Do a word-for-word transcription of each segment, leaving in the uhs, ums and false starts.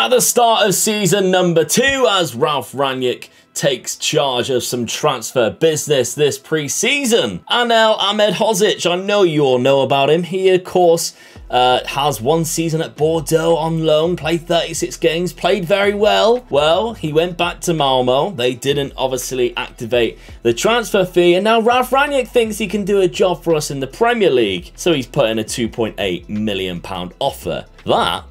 At the start of season number two, as Ralf Rangnick takes charge of some transfer business this pre-season, Anel Ahmedhodžić, I know you all know about him. He, of course, uh, has one season at Bordeaux on loan, played thirty-six games, played very well. Well, he went back to Malmo. They didn't obviously activate the transfer fee, and now Ralf Rangnick thinks he can do a job for us in the Premier League, so he's put in a two point eight million pound offer. That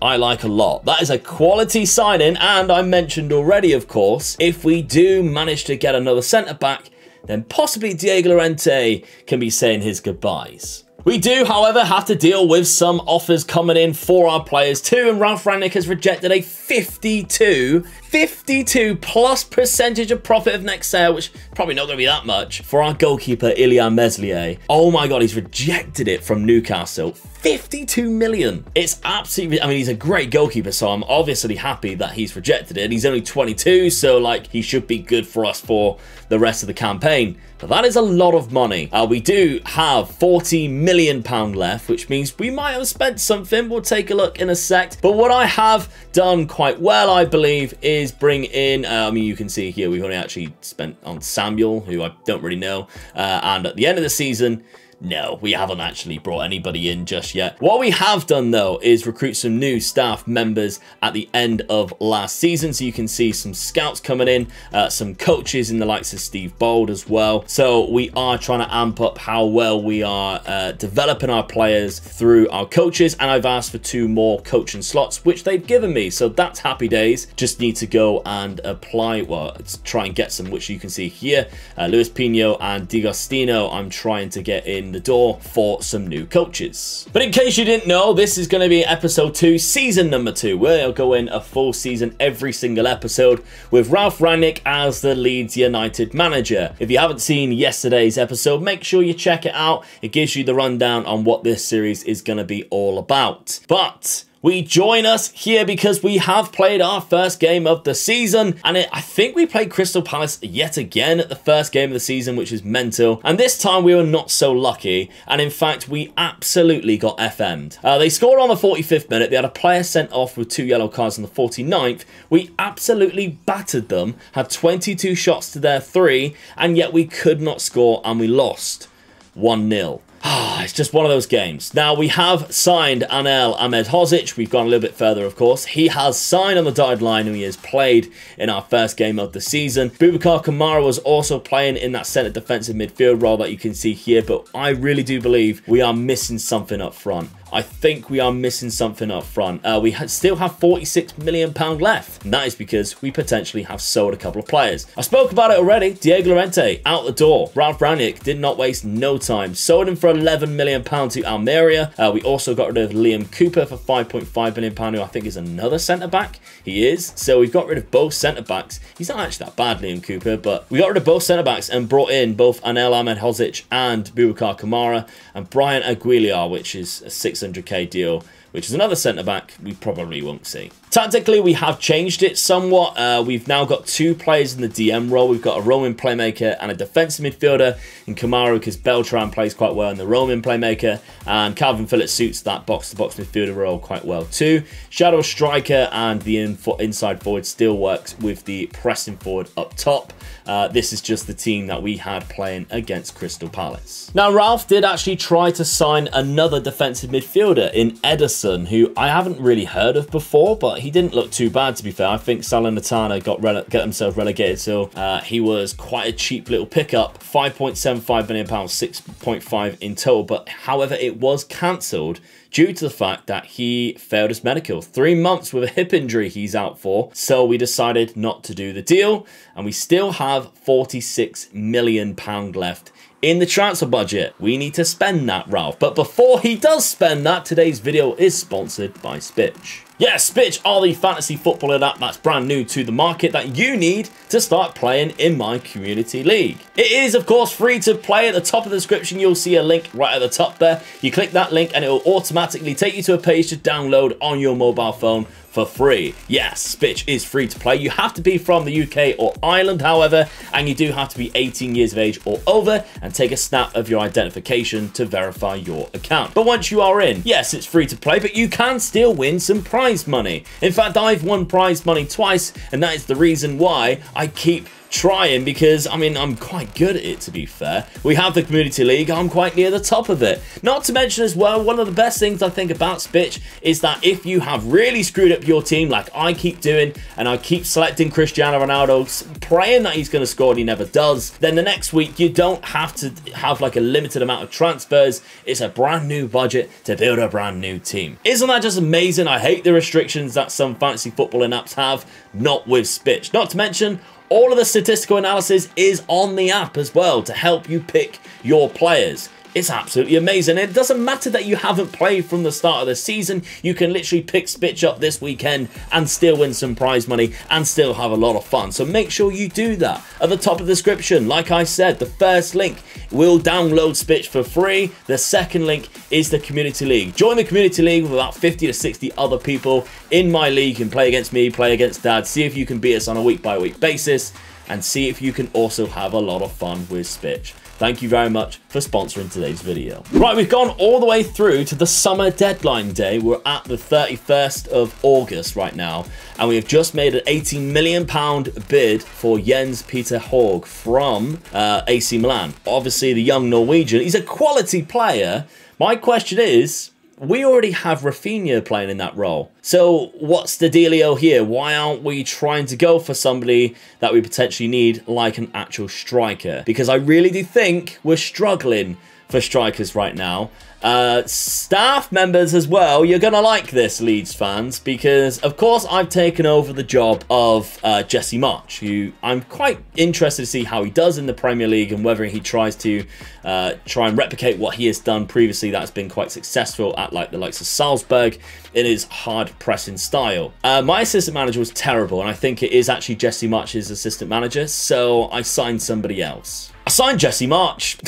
I like a lot. That is a quality signing, and I mentioned already, of course, if we do manage to get another centre-back, then possibly Diego Llorente can be saying his goodbyes. We do, however, have to deal with some offers coming in for our players too, and Ralf Rangnick has rejected a fifty-two, fifty-two plus percentage of profit of next sale, which probably not going to be that much, for our goalkeeper, Ilya Meslier. Oh my God, he's rejected it from Newcastle. fifty-two million. It's absolutely, I mean, he's a great goalkeeper, so I'm obviously happy that he's rejected it. He's only twenty-two, so like, he should be good for us for the rest of the campaign. But that is a lot of money. Uh, we do have forty million pounds left, which means we might have spent something. We'll take a look in a sec. But what I have done quite well, I believe, is bring in, uh, I mean, you can see here, we've only actually spent on Samuel, who I don't really know. Uh, and at the end of the season, no, we haven't actually brought anybody in just yet. What we have done, though, is recruit some new staff members at the end of last season. So you can see some scouts coming in, uh, some coaches in the likes of Steve Bold as well. So we are trying to amp up how well we are uh, developing our players through our coaches. And I've asked for two more coaching slots, which they've given me. So that's happy days. Just need to go and apply. Well, let's try and get some, which you can see here. Uh, Luis Pino and DiGostino, I'm trying to get in the door for some new coaches. But in case you didn't know, this is going to be episode two, season number two, where I'll go in a full season every single episode with Ralf Rangnick as the Leeds United manager. If you haven't seen yesterday's episode, make sure you check it out. It gives you the rundown on what this series is going to be all about. But we join us here because we have played our first game of the season, and it, I think we played Crystal Palace yet again at the first game of the season, which is mental. And this time we were not so lucky, and in fact we absolutely got F M'd. Uh, they scored on the forty-fifth minute. They had a player sent off with two yellow cards on the forty-ninth. We absolutely battered them, had twenty-two shots to their three, and yet we could not score, and we lost one nil. Ah, it's just one of those games. Now, we have signed Anel Ahmedhodžić. We've gone a little bit further, of course. He has signed on the dotted line, and he has played in our first game of the season. Boubacar Kamara was also playing in that centre defensive midfield role that you can see here, but I really do believe we are missing something up front. I think we are missing something up front. Uh, we ha still have forty-six million pounds left, and that is because we potentially have sold a couple of players. I spoke about it already. Diego Llorente, out the door. Ralf Rangnick did not waste no time. Sold him for eleven million pounds to Almeria. Uh, we also got rid of Liam Cooper for five point five million pounds, who I think is another centre-back. He is. So we've got rid of both centre-backs. He's not actually that bad, Liam Cooper, but we got rid of both centre-backs and brought in both Anel Ahmedhodžić and Boubacar Kamara and Brian Aguilar, which is a six hundred K deal, which is another centre-back we probably won't see. Tactically, we have changed it somewhat. Uh, we've now got two players in the D M role. We've got a roaming playmaker and a defensive midfielder in Kamara, because Beltran plays quite well in the roaming playmaker, and Calvin Phillips suits that box-to-box midfielder role quite well too. Shadow striker and the in for inside forward still works with the pressing forward up top. Uh, this is just the team that we had playing against Crystal Palace. Now, Ralf did actually try to sign another defensive midfielder in Ederson, who I haven't really heard of before, but he didn't look too bad, to be fair. I think Salernitana got, rele got himself relegated, so uh, he was quite a cheap little pickup. five point seven five million pounds, six point five in total, but however, it was cancelled due to the fact that he failed his medical. Three months with a hip injury he's out for, so we decided not to do the deal, and we still have forty-six million pounds left in the transfer budget. We need to spend that, Ralf. But before he does spend that, today's video is sponsored by Spitch. Yes, Spitch are the fantasy footballer app that's brand new to the market that you need to start playing in my community league. It is, of course, free to play. At the top of the description, you'll see a link right at the top there. You click that link and it will automatically take you to a page to download on your mobile phone for free. Yes, Spitch is free to play. You have to be from the U K or Ireland, however, and you do have to be eighteen years of age or over and take a snap of your identification to verify your account. But once you are in, yes, it's free to play, but you can still win some prize money. In fact, I've won prize money twice, and that is the reason why I keep trying, because I mean I'm quite good at it, to be fair. We have the community league, I'm quite near the top of it. Not to mention as well, one of the best things I think about Spitch is that if you have really screwed up your team like I keep doing, and I keep selecting Cristiano Ronaldo praying that he's going to score and he never does, then the next week you don't have to have like a limited amount of transfers. It's a brand new budget to build a brand new team. Isn't that just amazing? I hate the restrictions that some fantasy footballing apps have, not with Spitch. Not to mention, all of the statistical analysis is on the app as well to help you pick your players. It's absolutely amazing. It doesn't matter that you haven't played from the start of the season. You can literally pick Spitch up this weekend and still win some prize money and still have a lot of fun. So make sure you do that. At the top of the description, like I said, the first link will download Spitch for free. The second link is the community league. Join the community league with about fifty to sixty other people in my league and play against me, play against Dad. See if you can beat us on a week by week basis and see if you can also have a lot of fun with Spitch. Thank you very much for sponsoring today's video. Right, we've gone all the way through to the summer deadline day. We're at the thirty-first of August right now, and we have just made an eighteen million pound bid for Jens Petter Hauge from uh, A C Milan. Obviously, the young Norwegian, he's a quality player. My question is, we already have Rafinha playing in that role. So what's the dealio here? Why aren't we trying to go for somebody that we potentially need like an actual striker? Because I really do think we're struggling for strikers right now. Uh, staff members as well, you're going to like this, Leeds fans, because of course I've taken over the job of uh, Jesse Marsch, who I'm quite interested to see how he does in the Premier League and whether he tries to uh, try and replicate what he has done previously that has been quite successful at like the likes of Salzburg in his hard pressing style. Uh, my assistant manager was terrible, and I think it is actually Jesse Marsch's assistant manager, so I signed somebody else. I signed Jesse Marsch.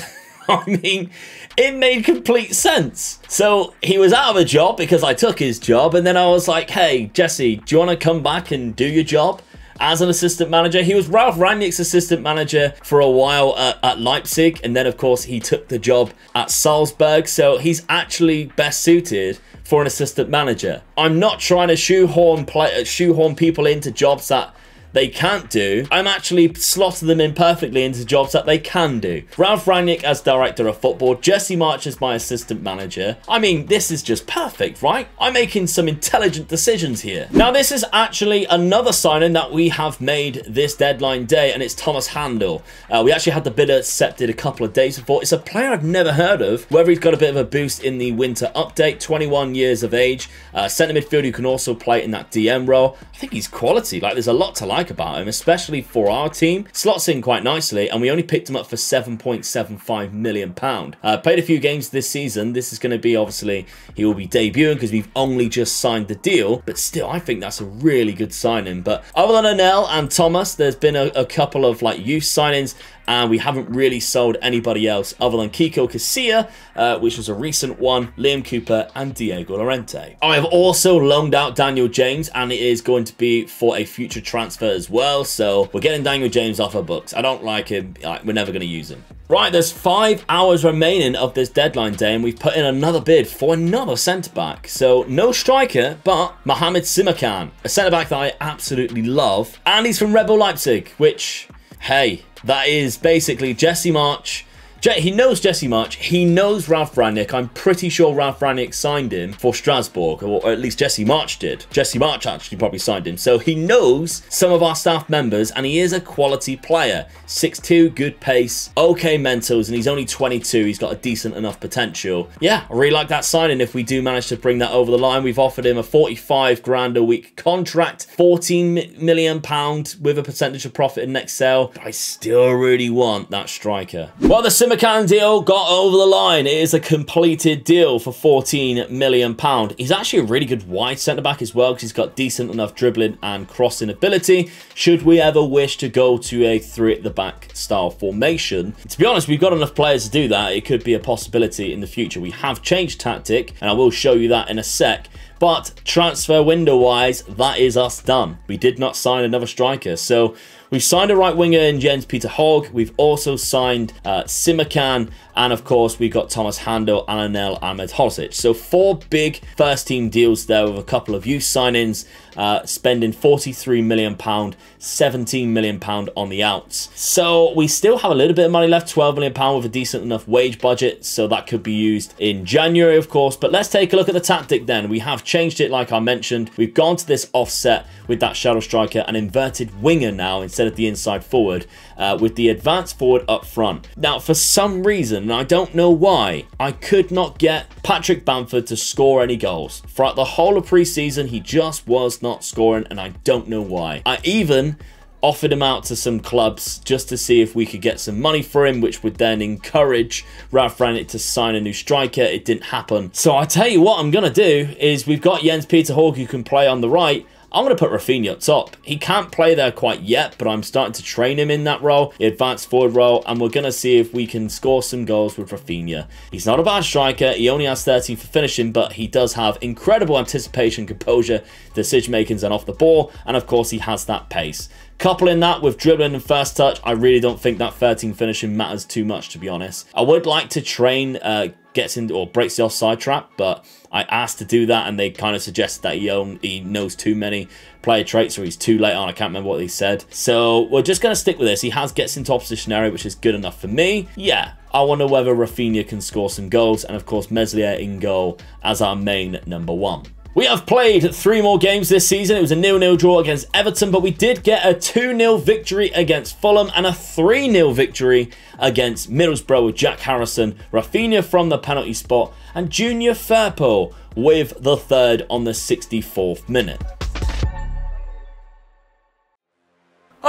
I mean, it made complete sense. So he was out of a job because I took his job, and then I was like, hey, Jesse, do you want to come back and do your job as an assistant manager? He was Ralf Rangnick's assistant manager for a while at, at Leipzig, and then, of course, he took the job at Salzburg, so he's actually best suited for an assistant manager. I'm not trying to shoehorn, play, shoehorn people into jobs that they can't do. I'm actually slotting them in perfectly into jobs that they can do. Ralf Rangnick as director of football, Jesse Marsch as my assistant manager. I mean, this is just perfect, right? I'm making some intelligent decisions here. Now, this is actually another signing that we have made this deadline day, and it's Thomas Handel. Uh, we actually had the bid accepted a couple of days before. It's a player I've never heard of, whether he's got a bit of a boost in the winter update, twenty-one years of age, uh, centre midfielder who can also play in that D M role. I think he's quality. Like, there's a lot to like about him, especially for our team. Slots in quite nicely, and we only picked him up for seven point seven five million pound. Uh, played a few games this season. This is going to be, obviously, he will be debuting because we've only just signed the deal, but still, I think that's a really good signing. But other than Anel and Thomas, there's been a, a couple of like youth signings, and we haven't really sold anybody else other than Kiko Casilla, uh, which was a recent one, Liam Cooper, and Diego Llorente. I have also loaned out Daniel James, and it is going to be for a future transfer as well, so we're getting Daniel James off our books. I don't like him. We're never going to use him. Right, there's five hours remaining of this deadline day, and we've put in another bid for another centre-back. So, no striker, but Mohamed Simakan, a centre-back that I absolutely love, and he's from Rebel Leipzig, which, hey, that is basically Jesse Marsch. Je he knows Jesse Marsch. He knows Ralf Rangnick. I'm pretty sure Ralf Rangnick signed him for Strasbourg, or at least Jesse Marsch did. Jesse Marsch actually probably signed him. So he knows some of our staff members, and he is a quality player. six two, good pace, okay mentals, and he's only twenty-two. He's got a decent enough potential. Yeah, I really like that signing if we do manage to bring that over the line. We've offered him a forty-five grand a week contract, fourteen million pounds with a percentage of profit in next sale. But I still really want that striker. Well, the Sim McCann deal got over the line. It is a completed deal for fourteen million pounds. He's actually a really good wide centre-back as well because he's got decent enough dribbling and crossing ability should we ever wish to go to a three-at-the-back style formation. To be honest, we've got enough players to do that. It could be a possibility in the future. We have changed tactic, and I will show you that in a sec. But transfer window wise, that is us done. We did not sign another striker. So we've signed a right winger in Jens Petter Hauge. We've also signed uh, Simakan. And of course, we got Thomas Handel and Anel Ahmedhodžić. So four big first team deals there with a couple of youth sign-ins, uh, spending forty-three million pounds, seventeen million pounds on the outs. So we still have a little bit of money left, twelve million pounds with a decent enough wage budget. So that could be used in January, of course. But let's take a look at the tactic then. We have changed it, like I mentioned. We've gone to this offset with that shadow striker, an inverted winger now instead at the inside forward, uh, with the advanced forward up front. Now, for some reason, and I don't know why, I could not get Patrick Bamford to score any goals. Throughout the whole of pre-season, he just was not scoring, and I don't know why. I even offered him out to some clubs just to see if we could get some money for him, which would then encourage Ralf Rangnick to sign a new striker. It didn't happen. So I tell you what I'm going to do is we've got Jens Petter Hauge who can play on the right. I'm going to put Rafinha up top. He can't play there quite yet, but I'm starting to train him in that role, the advanced forward role, and we're going to see if we can score some goals with Rafinha. He's not a bad striker. He only has thirteen for finishing, but he does have incredible anticipation, composure, decision-making and off the ball, and of course he has that pace. Coupling that with dribbling and first touch, I really don't think that thirteen finishing matters too much, to be honest. I would like to train... Uh, gets in or breaks the offside trap, but I asked to do that and they kind of suggested that he, own, he knows too many player traits or he's too late on. I can't remember what they said. So we're just going to stick with this. He has gets into opposition area, which is good enough for me. Yeah, I wonder whether Rafinha can score some goals and of course Meslier in goal as our main number one. We have played three more games this season. It was a nil nil draw against Everton, but we did get a two nil victory against Fulham and a three nil victory against Middlesbrough with Jack Harrison, Rafinha from the penalty spot, and Junior Firpo with the third on the sixty-fourth minute.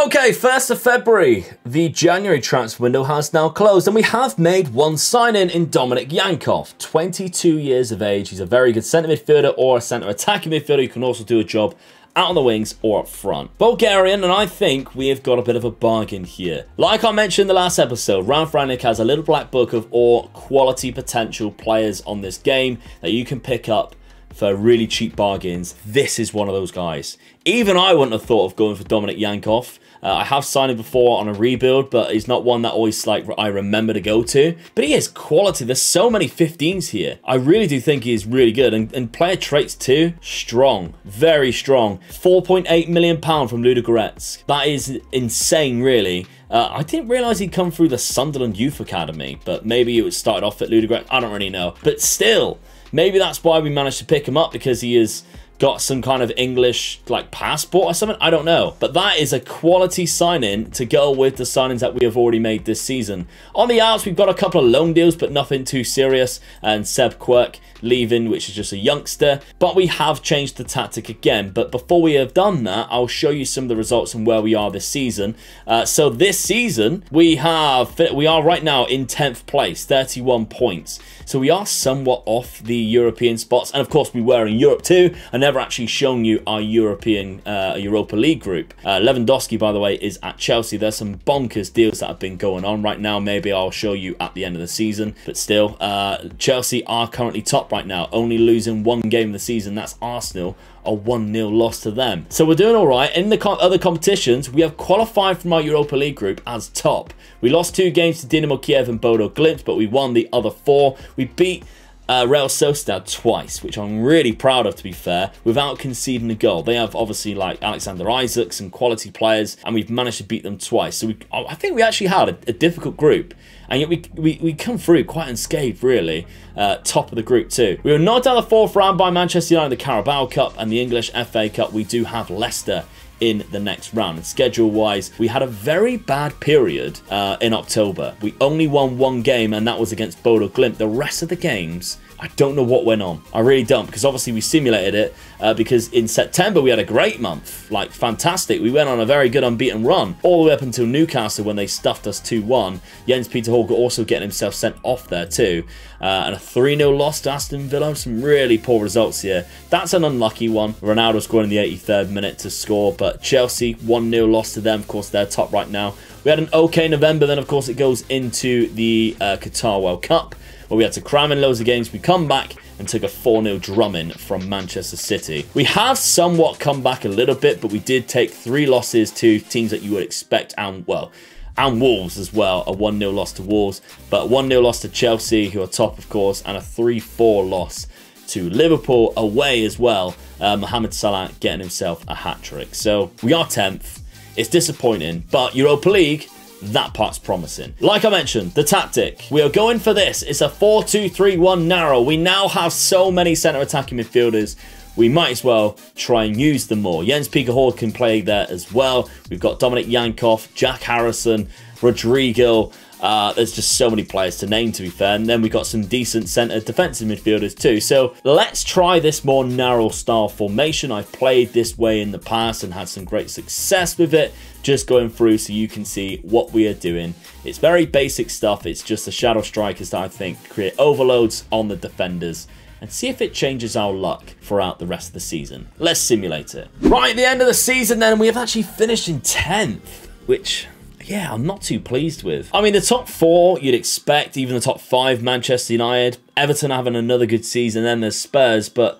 Okay, first of February, the January transfer window has now closed and we have made one sign-in in Dominik Yankov, twenty-two years of age. He's a very good centre midfielder or a centre attacking midfielder. You can also do a job out on the wings or up front. Bulgarian, and I think we have got a bit of a bargain here. Like I mentioned in the last episode, Ralf Rangnick has a little black book of all quality potential players on this game that you can pick up for really cheap bargains. This is one of those guys. Even I wouldn't have thought of going for Dominik Yankov. Uh, I have signed him before on a rebuild, but he's not one that always like I remember to go to. But he is quality. There's so many fifteens here. I really do think he is really good. And, and player traits too. Strong. Very strong. four point eight million pounds from Ludogorets. That is insane, really. Uh, I didn't realise he'd come through the Sunderland Youth Academy, but maybe it was started off at Ludogorets. I don't really know. But still... Maybe that's why we managed to pick him up, because he has got some kind of English like passport or something. I don't know. But that is a quality sign-in to go with the sign-ins that we have already made this season. On the outs, we've got a couple of loan deals, but nothing too serious. And Seb Quirk leaving, which is just a youngster. But we have changed the tactic again. But before we have done that, I'll show you some of the results and where we are this season. Uh, so this season, we have we are right now in tenth place, thirty-one points. So we are somewhat off the European spots. And of course, we were in Europe too. And never actually shown you our European uh, Europa League group. Uh, Lewandowski, by the way, is at Chelsea. There's some bonkers deals that have been going on right now. Maybe I'll show you at the end of the season. But still, uh, Chelsea are currently top right now, only losing one game of the season. That's Arsenal, a one nil loss to them. So we're doing all right. In the co other competitions, we have qualified from our Europa League group as top. We lost two games to Dinamo Kiev and Bodo Glimt, but we won the other four. We beat... Uh, Real Sociedad twice, which I'm really proud of, to be fair, without conceding a goal. They have obviously like Alexander Isak, some quality players, and we've managed to beat them twice. So we, I think we actually had a, a difficult group, and yet we, we, we come through quite unscathed, really. Uh, top of the group too. We were knocked out of the fourth round by Manchester United in the Carabao Cup and the English F A Cup. We do have Leicester in the next round. And schedule-wise, we had a very bad period uh, in October. We only won one game, and that was against Bodo Glimt. The rest of the games, I don't know what went on. I really don't, because obviously we simulated it, uh, because in September we had a great month. Like, fantastic. We went on a very good unbeaten run, all the way up until Newcastle when they stuffed us two one. Jens Petter Hauge also getting himself sent off there too. Uh, and a three nil loss to Aston Villa. Some really poor results here. That's an unlucky one. Ronaldo scoring in the eighty-third minute to score, but Chelsea, one nil loss to them. Of course, they're top right now. We had an okay November, then of course it goes into the uh, Qatar World Cup, where we had to cram in loads of games. We come back and took a four nil drumming from Manchester City. We have somewhat come back a little bit, but we did take three losses to teams that you would expect, and, well, and Wolves as well. A one nil loss to Wolves, but a one nil loss to Chelsea, who are top, of course, and a three four loss to Liverpool away as well. Uh, Mohamed Salah getting himself a hat-trick. So we are tenth. It's disappointing, but Europa League, that part's promising. Like I mentioned, the tactic. We are going for this. It's a four two three one narrow. We now have so many centre-attacking midfielders. We might as well try and use them more. Jens Petter Hauge can play there as well. We've got Dominik Yankov, Jack Harrison, Rodrigo. Uh, there's just so many players to name, to be fair. And then we've got some decent centre defensive midfielders too. So let's try this more narrow style formation. I've played this way in the past and had some great success with it. Just going through so you can see what we are doing. It's very basic stuff. It's just the shadow strikers that I think create overloads on the defenders, and see if it changes our luck throughout the rest of the season. Let's simulate it. Right at the end of the season then, we have actually finished in tenth, which, yeah, I'm not too pleased with. I mean, the top four you'd expect, even the top five, Manchester United, Everton having another good season, then there's Spurs, but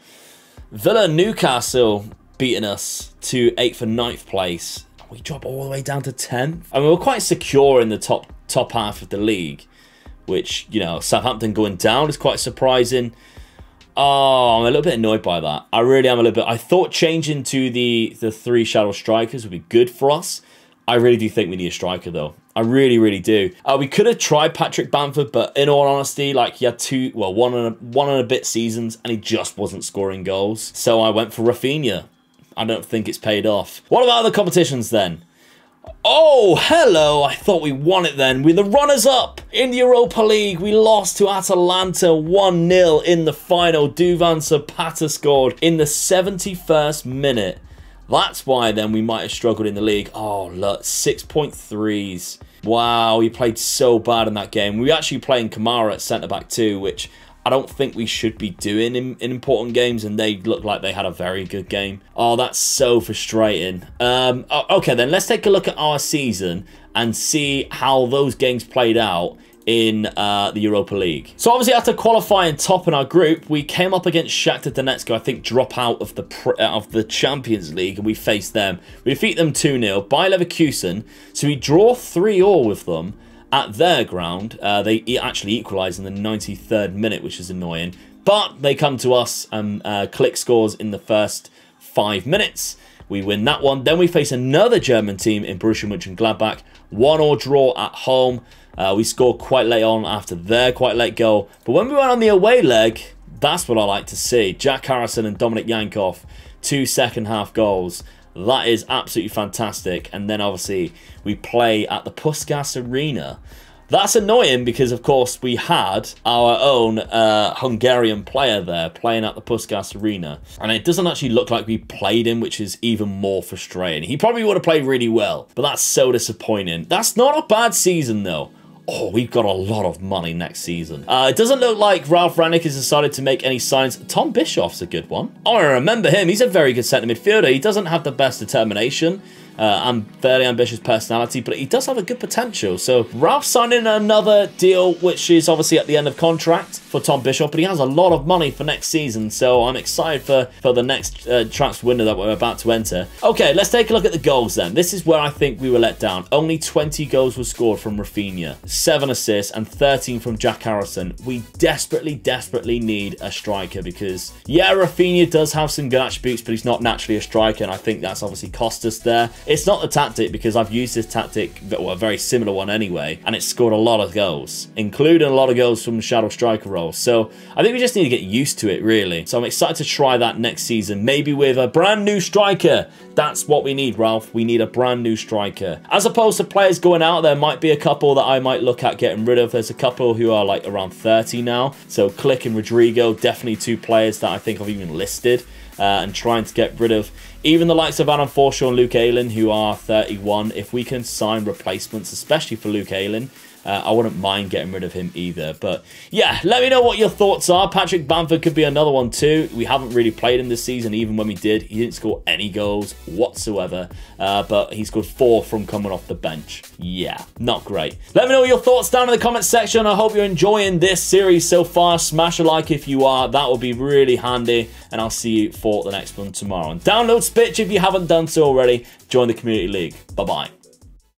Villa, Newcastle beating us to eighth and ninth place. We drop all the way down to tenth. I mean, we're quite secure in the top, top half of the league, which, you know, Southampton going down is quite surprising. Oh, I'm a little bit annoyed by that. I really am a little bit. I thought changing to the, the three shadow strikers would be good for us. I really do think we need a striker, though. I really, really do. Uh, we could have tried Patrick Bamford, but in all honesty, like, he had two, well, one and, a, one and a bit seasons, and he just wasn't scoring goals. So I went for Rafinha. I don't think it's paid off. What about other competitions, then? Oh, hello. I thought we won it then. We're the runners-up in the Europa League. We lost to Atalanta one nil in the final. Duvan Zapata scored in the seventy-first minute. That's why then we might have struggled in the league. Oh, look, six point threes. Wow, we played so bad in that game. We were actually playing Kamara at centre-back too, which I don't think we should be doing in, in important games, and they looked like they had a very good game. Oh, that's so frustrating. Um, okay, then let's take a look at our season and see how those games played out in uh, the Europa League. So obviously after qualifying top in our group, we came up against Shakhtar Donetsk, I think drop out of the pr of the Champions League, and we faced them. We defeat them two nil by Leverkusen, so we draw three all with them at their ground. Uh, they e actually equalise in the ninety-third minute, which is annoying, but they come to us and uh, Click scores in the first five minutes. We win that one. Then we face another German team in Borussia Mönchengladbach, one all draw at home. Uh, we scored quite late on after their quite late goal. But when we went on the away leg, that's what I like to see. Jack Harrison and Dominik Yankov, two second half goals. That is absolutely fantastic. And then obviously we play at the Puskas Arena. That's annoying because, of course, we had our own uh, Hungarian player there playing at the Puskas Arena. And it doesn't actually look like we played him, which is even more frustrating. He probably would have played really well, but that's so disappointing. That's not a bad season, though. Oh, we've got a lot of money next season. Uh, it doesn't look like Ralf Rangnick has decided to make any signs. Tom Bischoff's a good one. Oh, I remember him. He's a very good centre midfielder. He doesn't have the best determination uh, and fairly ambitious personality, but he does have a good potential. So Ralf signing another deal, which is obviously at the end of contract for Tom Bischoff, but he has a lot of money for next season. So I'm excited for, for the next uh, transfer window that we're about to enter. Okay, let's take a look at the goals then. This is where I think we were let down. Only twenty goals were scored from Rafinha. seven assists and thirteen from Jack Harrison. We desperately, desperately need a striker because, yeah, Rafinha does have some good attributes, but he's not naturally a striker, and I think that's obviously cost us there. It's not the tactic because I've used this tactic, well, a very similar one anyway, and it's scored a lot of goals, including a lot of goals from shadow striker roles. So I think we just need to get used to it, really. So I'm excited to try that next season, maybe with a brand new striker. That's what we need, Ralf. We need a brand new striker. As opposed to players going out, there might be a couple that I might look at getting rid of. There's a couple who are like around thirty now. So Click and Rodrigo, definitely two players that I think I've even listed uh, and trying to get rid of. Even the likes of Adam Forshaw and Luke Ayling, who are thirty-one, if we can sign replacements, especially for Luke Ayling, Uh, I wouldn't mind getting rid of him either. But yeah, let me know what your thoughts are. Patrick Bamford could be another one too. We haven't really played him this season. Even when we did, he didn't score any goals whatsoever. Uh, but he scored four from coming off the bench. Yeah, not great. Let me know your thoughts down in the comments section. I hope you're enjoying this series so far. Smash a like if you are. That would be really handy. And I'll see you for the next one tomorrow. And download Spitch if you haven't done so already. Join the community league. Bye-bye.